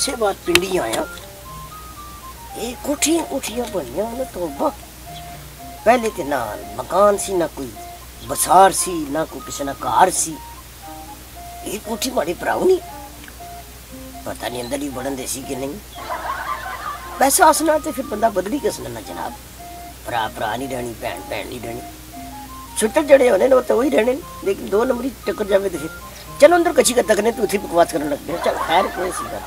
उसके बाद पिंडी आया, ये कोठियाँ कोठियाँ बनिया ना तोबा। पहले तो ना मकान सी, ना कोई बसार सी, ना कोई किसी ना कार सी। ये कोठी माड़े भराऊ नहीं, पता नहीं अंदर ही बढ़न देसी कि नहीं। पैसा आसना तो फिर बंदा बदली कसना ना जनाब, भरा भरा नहीं रहनी, भैन भैन नहीं रहनी, छुट्टे जड़े होने ना तो वही रहने। लेकिन दो नंबरी टक्कर जावे तो फिर चलो अंदर कच्ची का तकने तो उसी बकवास करने लग गए। चल खैर कोई सी बात,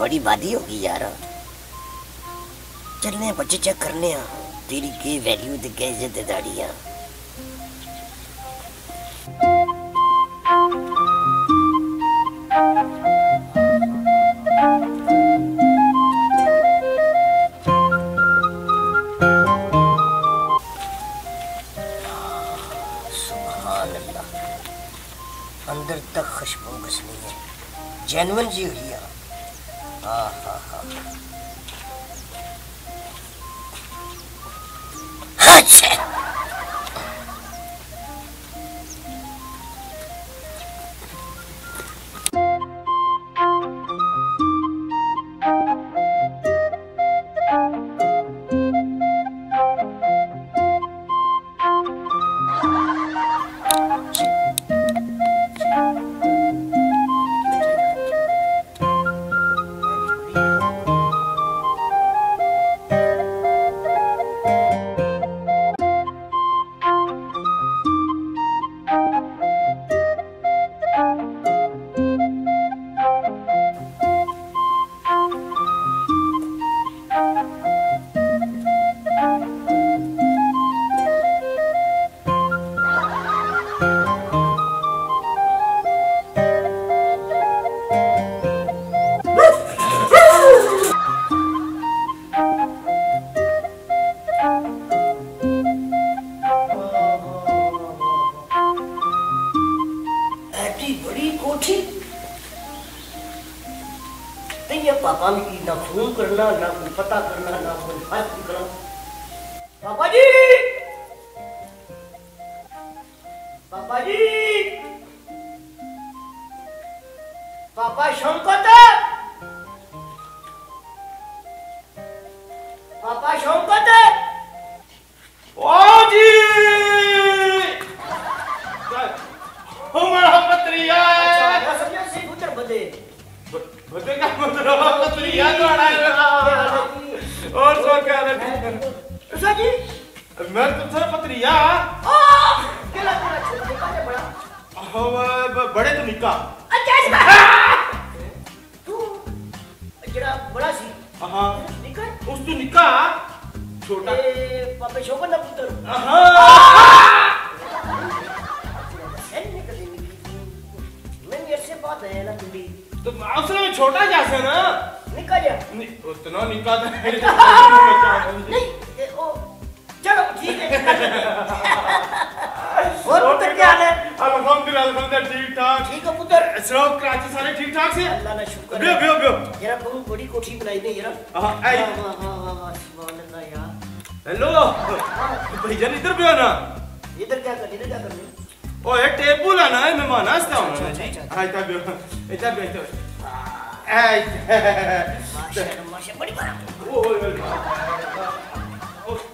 बड़ी वादी होगी यार। चलने बच्चे चेक करने आ तेरी के वैल्यू दे के इज्जत दाड़ियाँ। अंदर तक खुशबू घुसनी है, जेन्युइन जी हुई है। पापा भी ना फोन करना, ना कोई पता करना, ना कोई बात करना। पापा जी, पापा जी, पापा शौकत, पापा शौकत। जी हमारा पत्रिया बदे बदे का मतलब पत्रिया द्वारा और सो क्या है ऐसा की मैं तुमसे पत्रिया केला केला छोटे काले बड़ा हो बड़े तो निका। अच्छा इस बात तू जरा बड़ा सी हां निका उस तू निका छोटा ए पापे शोभन ना पुत्र। तो उसने में छोटा जैसे ना निकल जा उतना निकल नहीं ओ चलो ठीक है और पुत्र क्या हाल है? अल्हम्दुलिल्लाह ठीक ठाक। ठीक है पुत्र, सब कराची सारे ठीक ठाक से अल्लाह ना शुक्र। बियो बियो बियो यार बहुत बड़ी कोठी बनाई ने यार। हां हां हां सुभान अल्लाह यार। हेलो भैया इधर बियो ना, इधर क्या कर, इधर क्या कर। ओए टेबल आना है मेहमान आस्ता होना है। आइता बियो आइता बियो आई माशा बड़ी बड़ा ओए ओ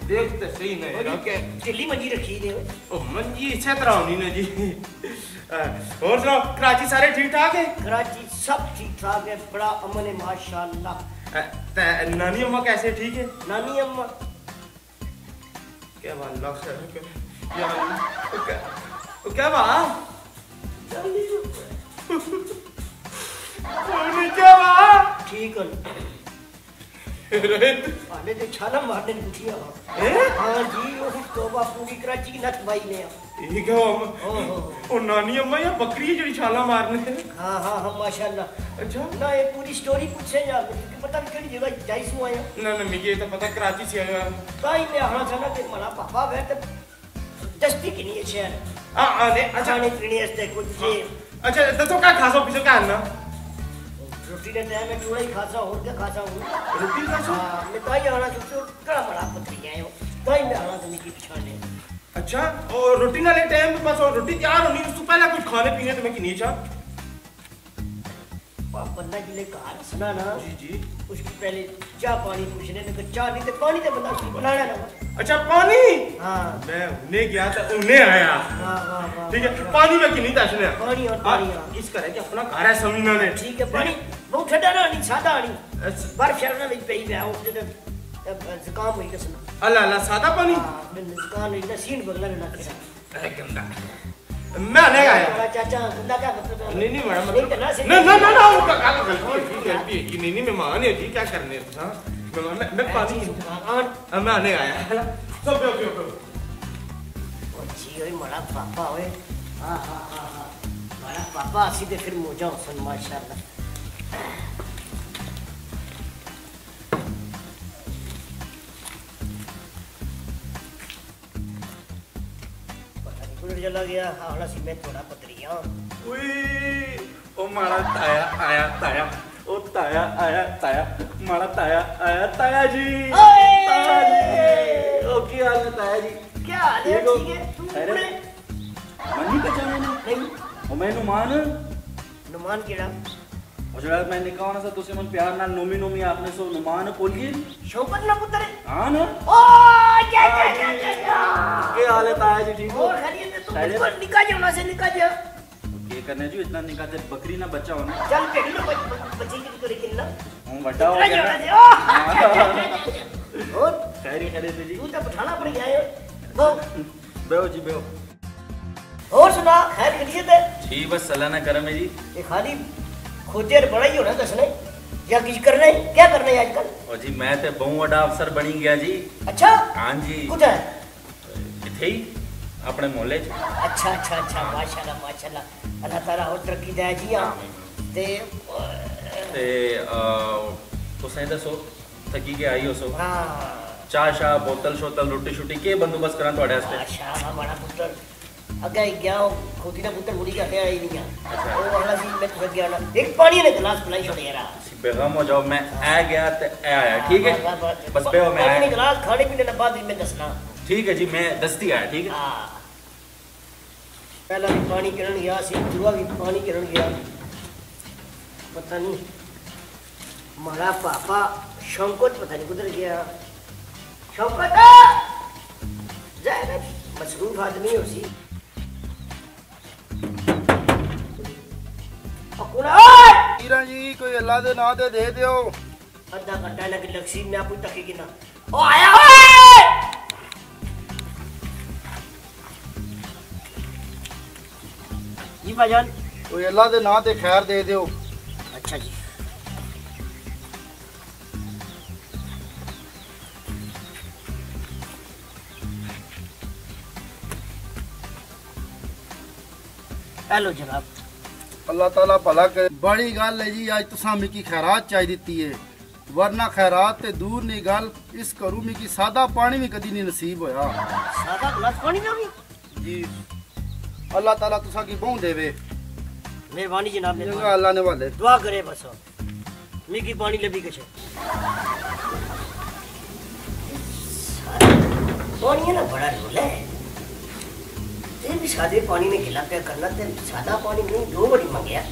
देख तो सही नहीं है ओके चिल्ली मंजी रखी दे ओ मंजी इच्छा तरह होनी ना जी। और सुनाओ कराची सारे ठीक ठाक है? कराची सब ठीक ठाक है, बड़ा अमन है माशाल्लाह। नानी अम्मा कैसे? ठीक है नानी अम्मा क्या वाला खैर यार क्या ठीक है छाला मारने पूछिया हाँ जी तो पूरी कराची की नत भाई ने ठीक है ओ नानी अम्मा या बकरी है जो छाला मारने। हाँ हाँ हाँ माशाल्लाह। अच्छा ना ये पूरी स्टोरी पूछे जा पता नहीं कहीं जगह जाइसू आया ना ना मुझे तो पता कराची से आया ताई मैं आना था ना कि मारा पापा है तो दस्ती की नहीं है शहर आ आने अच्छा नहीं पीने ऐसे कुछ जी। अच्छा तो क्या खासो पिसो क्या ना रोटी ने टाइम में थोड़ा ही खासा और क्या खासा हूं रोटी खासा। हां मैं तो ही आना सोचो कड़ा बड़ा पत्री है हो तो ही मैं आना तुम्हें की पहचाने। अच्छा और रोटी वाले टाइम पे बस और रोटी तैयार होनी उससे पहले कुछ खाने पीने तुम्हें की नहीं चाह बंदा जिले कार सुना ना जी जी उसकी पहले चाय पानी पूछने में चाय नहीं तो पानी तो बंदा बनाया ना। अच्छा पानी हाँ मैं उन्हें गया था उन्हें आया ठीक है पानी में किन्हीं ताश ने पानी और पानी इस करे कि अपना कार है समझना ने ठीक है पानी बहुत ठंडा ना नहीं सादा नहीं बार शहर में भी पी गया उसने जुकाम हुई का सुना अल्लाह अल्लाह सादा पानी जुकाम इतना सीन बगला में ना कर मैं नहीं आया चाचा बंदा क्या मतलब नहीं नहीं मैडम मतलब ना ना ना ना उनका काला गलती ठीक है कि नहीं नहीं मैं मान है ठीक क्या करने हां मैं पानी मैं नहीं आया सब ओके ओके अच्छी होई मारा पापा ओए हां हां हां मारा पापा सीधे फिर मोजा हुसैन माशाल्लाह चला गया हाड़ा सी मैं थोड़ा पतरिया ओए ओ मारा ताया आया ताया ओ ताया आया ताया मारा ताया आया ताया जी ओए ओ क्या हाल है ताया जी क्या हाल है ठीक है तू अरे मनी पहचाने नहीं ओ मैं नुमान नुमान केड़ा ओजड़ा मैं निकावना सा तुसे मन प्यार ना नोमी नोमी आपने सो नुमान बोलिए शौकत ना पुत्र हां ना ओ क्या क्या क्या क्या हाल है ताया जी ठीक हो और खैरियत है तुम बिल्कुल निकाल जाओ ना से निकाल जाओ के करने जो इतना निकाल दे बकरी ना बच्चा हो ना चल के लो बच्चे की करे किल्ला हूं बड़ा हो गया और खैरी खैरियत है जी तू तो पठाना पड़ गया हो बेओ जी बेओ और सुना खैर खैरियत है जी बस सलाना करम है जी ये खाली खोजे बड़ा ही होना दसने या किस करने क्या करना है आजकल और जी मैं तो बहुत बड़ा अफसर बनी गया जी। अच्छा हां जी कुछ है इथे ही अपने मोहल्ले च। अच्छा अच्छा अच्छा माशाल्लाह माशाल्लाह अल्लाह ताला और तरक्की दे जी। हां ते तुसें दसो थकी के आई हो सो? हां चाय शा बोतल शोतल रोटी शूटी के बंदोबस्त करा तोड़े वास्ते। अच्छा बड़ा पुत्र अगे गया खुदी ना पुत्र मुड़ी करते आई नहीं है वो वाला सी मैं खुद गया ना एक पानी ने गिलास पिलाई छोड़ यार बेगम हो जाओ मैं आ गया ते आया ठीक है बस बेओ मैं आया गिलास खाने पीने के बाद मैं दसना ठीक है जी मैं दस्ती आया ठीक है। हां पहला भी पानी किरण गया सी दूसरा भी पानी किरण गया पता नहीं मारा पापा शौकत पता नहीं किधर गया शौकत जाए मशरूफ आदमी हो सी हीरा जी कोई अल्लाह दे ना दे दे दियो अद्दा घंटा लग लक्सी मैं आपू तकी की ना ओ आया ओए जी भाईजान कोई अल्लाह दे ना दे खैर दे दियो। अच्छा जी हेलो जनाब अल्लाह ताला भला करे। बड़ी गल है जी अज तुसा मिकी खैरात चाही दिती है वरना खैरात ते दूर नी गल इस करू मिकी सादा पानी भी कदी नी नसीब होया। सादा गिलास पानी ना भी जी अल्लाह ताला तुसा की बहु देवे मेहरबानी जनाब ने अल्लाह ने वाले दुआ करे बस मिकी पानी लबी कछ पानी ना बड़ा रोल है भी सादे पानी ने गिला पे करना ते सादा पानी नहीं दो बड़ी मंगया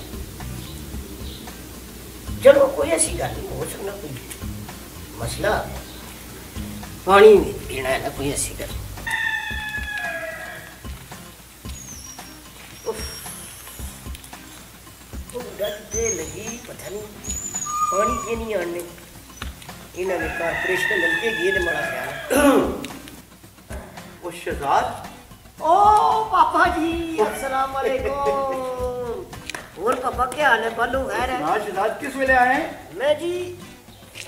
चलो कोई ऐसी गल नहीं हो सकना कोई मसला पानी नहीं पीना है ना कोई ऐसी गल। डे लगी पता नहीं पानी के नहीं आने इन्होंने कारपोरेशन लगे गेट बड़ा ख्याल शहजाद ओ पापा जी अस्सलाम वालेकुम और पापा क्या हाल है बल्लू खैर है आज रात किस वेले आए मैं जी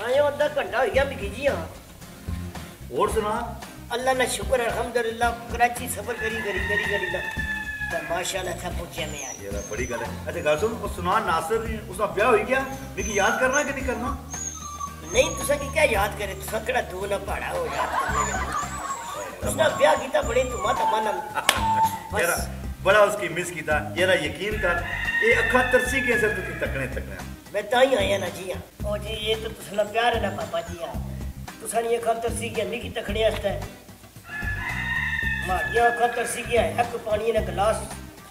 आया आधा घंटा हो गया मिकी जी। हां और सुना अल्लाह ना शुक्र अल्हम्दुलिल्लाह कराची सफर करी करी करी करी दा माशाल्लाह था पहुंचे मैं आज ये बड़ी गल है। अच्छा गल सुन और सुना नासिर उसका ब्याह हो गया मिकी याद करना कि नहीं करना नहीं तुसा की क्या याद करे तुसा कड़ा दो ना भाड़ा हो याद करना उसने ब्याह कीता बड़े धुमा धमा नाल तेरा बड़ा उसकी मिस कीता येरा यकीन कर ये अखा तरसी के से तू तकने तकने मैं ताई आया ना जी। हां ओ जी ये तो तुसला प्यार है ना पापा जी। हां तुसा ने अखा तरसी के मिकी तकने आस्ता है मां ये अखा तरसी के एक पानी ना गिलास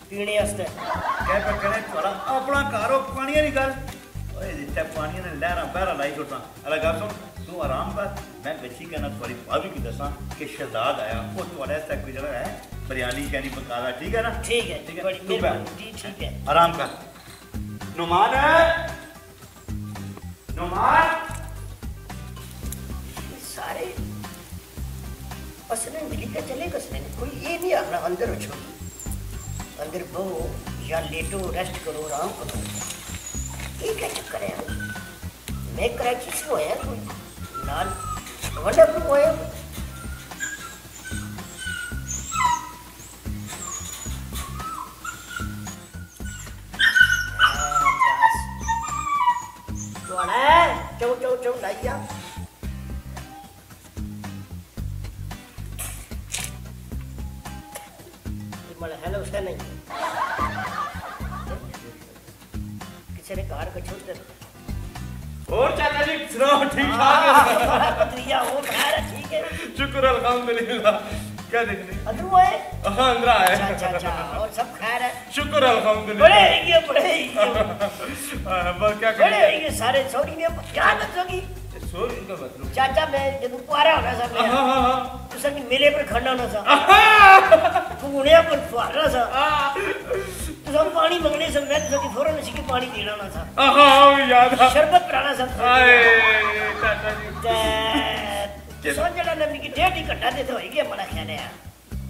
पीने आस्ता है कह पर करे थोड़ा अपना कारो पानी नी गल पानी ने लहरा बहरा लाई उठा अला गल सुन तू आराम कर। मैं बच्ची कहना थोड़ी भाभी की दसा कि शहजाद आया वो थोड़ा ऐसा कोई जरा है बिरयानी कहनी पकाला ठीक है ना ठीक है तू ठीक है आराम कर। नुमान नुमान सारे असने मिलकर चले कसने कोई ये नहीं आना अंदर उछो अंदर बहो या लेटो रेस्ट करो आराम करो ये क्या चक्कर है। मैं कराची से होया कोई लाल वंडर को होया तोड़ा चौ चौ चौ लाइया मतलब हेलो उसका नहीं किसी ने कार को छोड़ दिया और चाचा जी सुनाओ ठीक ठाक पत्रिया हो बाहर ठीक है शुक्र अल्हम्दुलिल्लाह। क्या देखने अंदर वो है हां अंदर आए अच्छा अच्छा और सब खैर है शुक्र अल्हम्दुलिल्लाह। बड़े बस क्या कर रहे ये सारे छोरी ने क्या बचोगी छोरी का मतलब चाचा मैं जब कुआरा होना सा हां हां हां तुसन मिले पर खाना होना सा गुणिया पर फुआरा सा तुम पानी मंगने से मैं तुझे फौरन नशी के पानी देना ना था आहा याद है शरबत पिलाना सब हाय चाचा जी सोंजड़ा ने की डेढ़ घंटा दे तो होएगी हमारा ख्याल है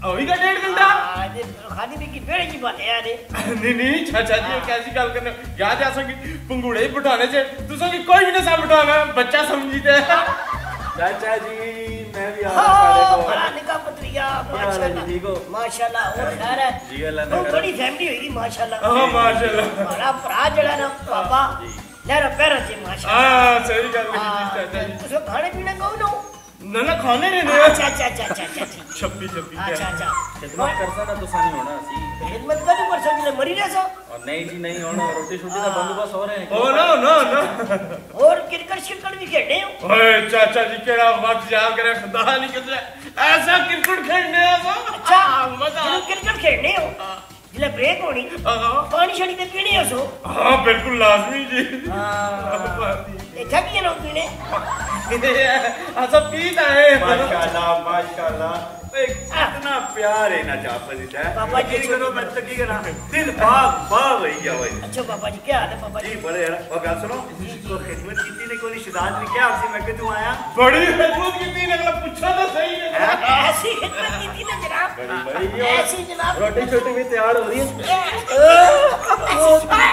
होएगी का डेढ़ घंटा आज खाने में की बेड़े की बात है यार नहीं नहीं चाचा जी कैसी बात करने याद आ सके पंगुड़े बिठाने से तुझे की कोई ना सा बिठाना बच्चा समझीते चाचा जी मैं भी आ रहा हूं बड़ा निकाह पत्रिया माशाल्लाह और खैर है जी अल्लाह ने बड़ी फैमिली होगी माशाल्लाह हां माशाल्लाह बड़ा भरा जड़ा ना पापा लहरा पैरा जी माशाल्लाह हां सही कर ली चाचा जी तो खाने पीने को ना ना ना खाने रे ना अच्छा अच्छा अच्छा अच्छा छप्पी छप्पी अच्छा अच्छा खिदमत करसा ना तो सानी होना सी खिदमत कर पर सो मरी ना सो और नहीं जी नहीं होना रोटी छोटी का बंदोबस्त हो रहे हैं ओ नो नो नो और क्रिकेट शिकड़ भी खेलने हो ओए चाचा जी केड़ा वक्त याद करे खुदा नहीं कितने ऐसा क्रिकेट खेलने हो अच्छा मजा क्रिकेट खेलने हो जिला ब्रेक होनी पानी शानी ते पीने हो हां बिल्कुल लाजमी जी हां ये ठगिए ना पीने अच्छा पीता है माशाल्लाह इतना प्यार है ना चाचा जी है पापा जी करो मत तकी करा दिल बाग बाग हो गया भाई अच्छा पापा जी क्या हाल है पापा जी बड़े यार और बात सुनो इसको खिदमत कितनी ने कोई शिदात ने क्या आपसे मैं के तू आया बड़ी खिदमत कितनी ने अगला पूछा तो सही है ऐसी खिदमत कितनी ने जनाब बड़ी बड़ी ऐसी जनाब रोटी छोटी भी तैयार हो रही है